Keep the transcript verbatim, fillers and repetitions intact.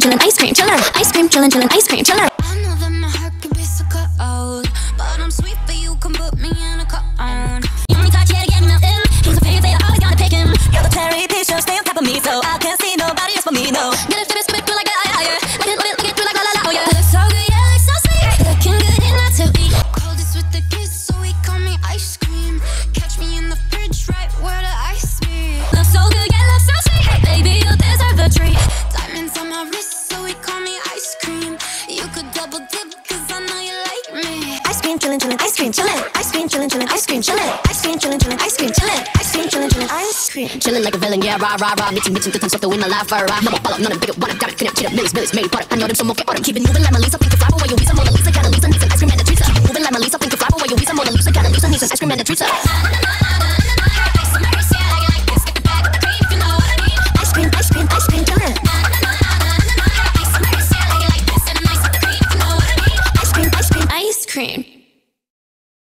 chillin', chillin', ice cream, chillin', ice cream, chillin', chillin', ice cream, chillin'. I know that my heart could be so cold, but I'm sweet, but you can put me in a cone. You only got yet again now in. He's a fairy tale, always gonna pick him. You're the cherry peach, stay on top of me, so I can't see nobody else but me, no. Get it, flip it, flip it like that, yeah, yeah. Like it, love it, look it, through like la la la, oh yeah. You look so good, yeah, look so sweet. Looking good in that tubby. Cold is with the kiss, so he call me ice cream. Catch me in the fridge, right where the ice be. Look so good, yeah, look so sweet. Baby, you deserve a treat. On my wrist, so he call me ice cream. You could double dip, cause I know you like me. Ice cream, chillin', chillin', ice cream, chillin'. Ice cream, chillin', chillin', ice cream, chillin'. Ice cream, chillin', chillin', ice cream, chillin'. Ice cream, chillin', chillin', ice cream. Chillin' like a villain, yeah, rah, rah, rah. Bitchin', bitchin', good times, stuff to win my life, rah, rah. No more follow, none of bigger, one of got it, connect, chit up, millies, millies, made part of. I know them so more, get on them, keep it moving like my Lisa, think it's live, away, you Lisa, Mona Lisa, gotta Lisa, needs an ice cream and a treat, keep it moving like my Lisa, think it's live, away, you Lisa, Mona Lisa, gotta Lisa, needs an ice cream and a treat,